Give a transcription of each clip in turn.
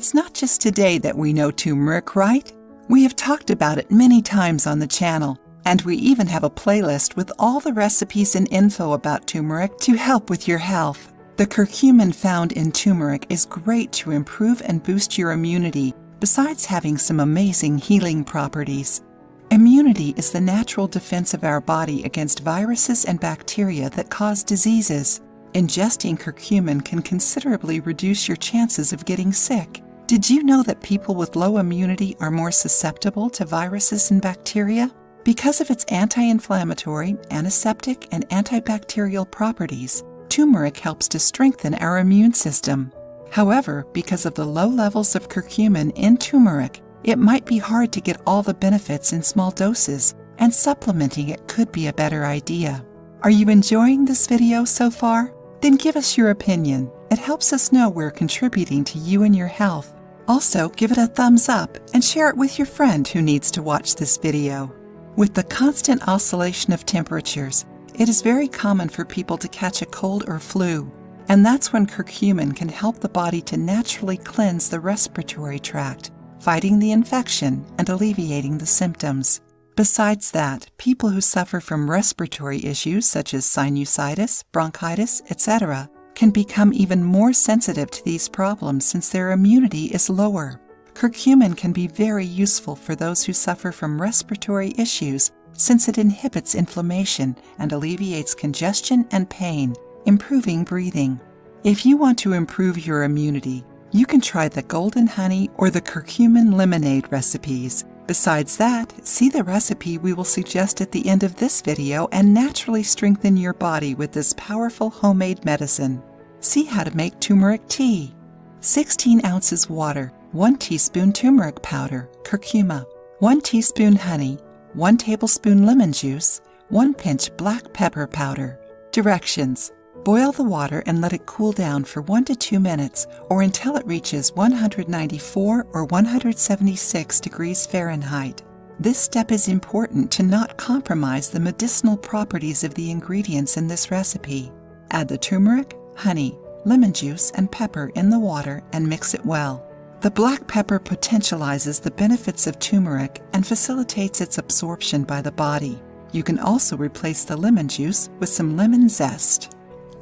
It's not just today that we know turmeric, right? We have talked about it many times on the channel, and we even have a playlist with all the recipes and info about turmeric to help with your health. The curcumin found in turmeric is great to improve and boost your immunity, besides having some amazing healing properties. Immunity is the natural defense of our body against viruses and bacteria that cause diseases. Ingesting curcumin can considerably reduce your chances of getting sick. Did you know that people with low immunity are more susceptible to viruses and bacteria? Because of its anti-inflammatory, antiseptic, and antibacterial properties, turmeric helps to strengthen our immune system. However, because of the low levels of curcumin in turmeric, it might be hard to get all the benefits in small doses, and supplementing it could be a better idea. Are you enjoying this video so far? Then give us your opinion. It helps us know we're contributing to you and your health. Also, give it a thumbs up and share it with your friend who needs to watch this video. With the constant oscillation of temperatures, it is very common for people to catch a cold or flu, and that's when curcumin can help the body to naturally cleanse the respiratory tract, fighting the infection and alleviating the symptoms. Besides that, people who suffer from respiratory issues such as sinusitis, bronchitis, etc., can become even more sensitive to these problems since their immunity is lower. Curcumin can be very useful for those who suffer from respiratory issues since it inhibits inflammation and alleviates congestion and pain, improving breathing. If you want to improve your immunity, you can try the golden honey or the curcumin lemonade recipes. Besides that, see the recipe we will suggest at the end of this video and naturally strengthen your body with this powerful homemade medicine. See how to make turmeric tea. 16 ounces water, 1 teaspoon turmeric powder, curcuma, 1 teaspoon honey, 1 tablespoon lemon juice, 1 pinch black pepper powder. Directions: boil the water and let it cool down for 1 to 2 minutes or until it reaches 194 or 176 degrees Fahrenheit. This step is important to not compromise the medicinal properties of the ingredients in this recipe. Add the turmeric, honey, lemon juice, and pepper in the water and mix it well. The black pepper potentializes the benefits of turmeric and facilitates its absorption by the body. You can also replace the lemon juice with some lemon zest.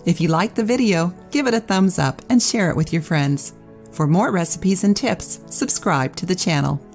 If you liked the video, give it a thumbs up and share it with your friends. For more recipes and tips, subscribe to the channel.